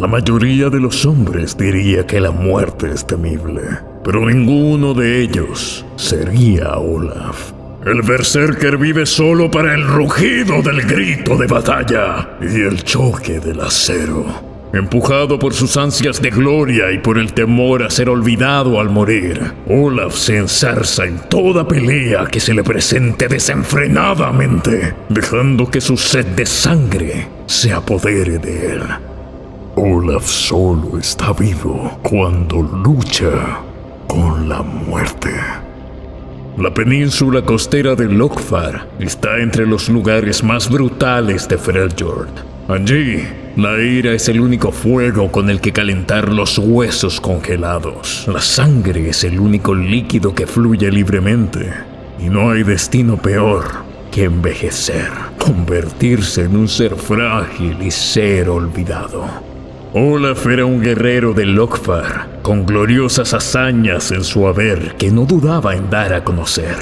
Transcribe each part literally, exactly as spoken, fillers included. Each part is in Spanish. La mayoría de los hombres diría que la muerte es temible, pero ninguno de ellos sería Olaf. El berserker vive solo para el rugido del grito de batalla y el choque del acero. Empujado por sus ansias de gloria y por el temor a ser olvidado al morir, Olaf se ensarza en toda pelea que se le presente desenfrenadamente, dejando que su sed de sangre se apodere de él. Olaf solo está vivo cuando lucha con la muerte. La península costera de Lokfar está entre los lugares más brutales de Freljord. Allí, la ira es el único fuego con el que calentar los huesos congelados. La sangre es el único líquido que fluye libremente. Y no hay destino peor que envejecer, convertirse en un ser frágil y ser olvidado. Olaf era un guerrero de Lokfar, con gloriosas hazañas en su haber que no dudaba en dar a conocer,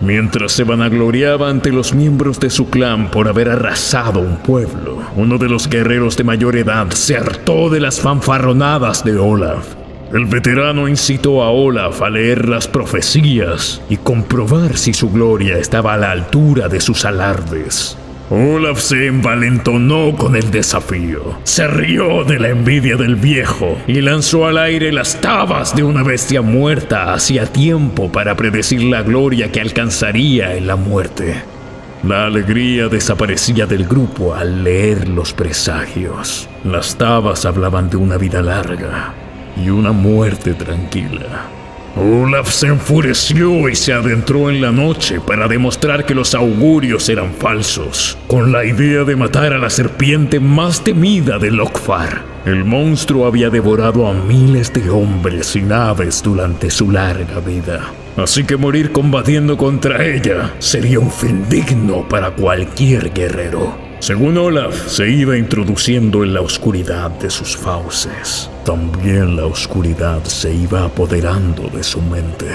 mientras se vanagloriaba ante los miembros de su clan por haber arrasado un pueblo. Uno de los guerreros de mayor edad se hartó de las fanfarronadas de Olaf. El veterano incitó a Olaf a leer las profecías y comprobar si su gloria estaba a la altura de sus alardes. Olaf se envalentonó con el desafío, se rió de la envidia del viejo y lanzó al aire las tabas de una bestia muerta hacía tiempo para predecir la gloria que alcanzaría en la muerte. La alegría desaparecía del grupo al leer los presagios. Las tabas hablaban de una vida larga y una muerte tranquila. Olaf se enfureció y se adentró en la noche para demostrar que los augurios eran falsos, con la idea de matar a la serpiente más temida de Lokfar. El monstruo había devorado a miles de hombres y naves durante su larga vida, así que morir combatiendo contra ella sería un fin digno para cualquier guerrero. Según Olaf, se iba introduciendo en la oscuridad de sus fauces. También la oscuridad se iba apoderando de su mente.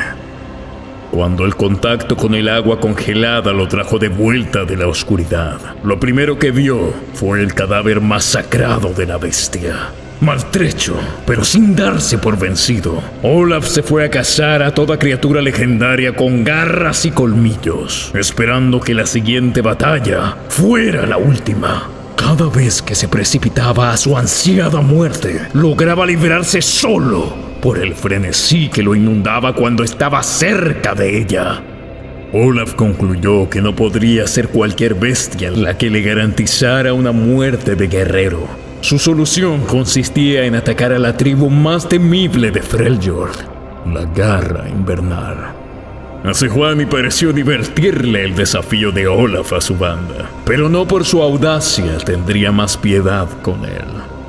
Cuando el contacto con el agua congelada lo trajo de vuelta de la oscuridad, lo primero que vio fue el cadáver masacrado de la bestia. Maltrecho, pero sin darse por vencido, Olaf se fue a cazar a toda criatura legendaria con garras y colmillos, esperando que la siguiente batalla fuera la última. Cada vez que se precipitaba a su ansiada muerte, lograba librarse solo por el frenesí que lo inundaba cuando estaba cerca de ella. Olaf concluyó que no podría ser cualquier bestia la que le garantizara una muerte de guerrero. Su solución consistía en atacar a la tribu más temible de Freljord, la Garra Invernal. A Sejuani pareció divertirle el desafío de Olaf a su banda, pero no por su audacia tendría más piedad con él.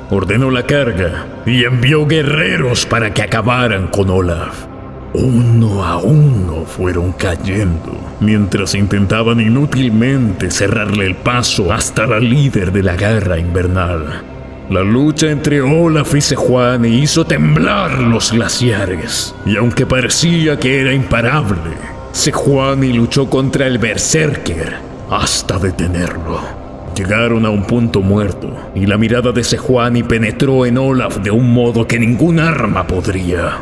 Ordenó la carga y envió guerreros para que acabaran con Olaf. Uno a uno fueron cayendo, mientras intentaban inútilmente cerrarle el paso hasta la líder de la Garra Invernal. La lucha entre Olaf y Sejuani hizo temblar los glaciares, y aunque parecía que era imparable, Sejuani luchó contra el berserker hasta detenerlo. Llegaron a un punto muerto, y la mirada de Sejuani penetró en Olaf de un modo que ningún arma podría.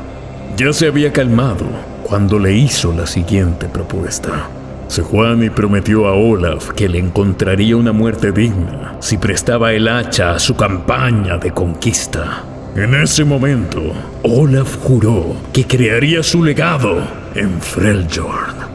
Ya se había calmado cuando le hizo la siguiente propuesta. Sejuani prometió a Olaf que le encontraría una muerte digna si prestaba el hacha a su campaña de conquista. En ese momento, Olaf juró que crearía su legado en Freljord.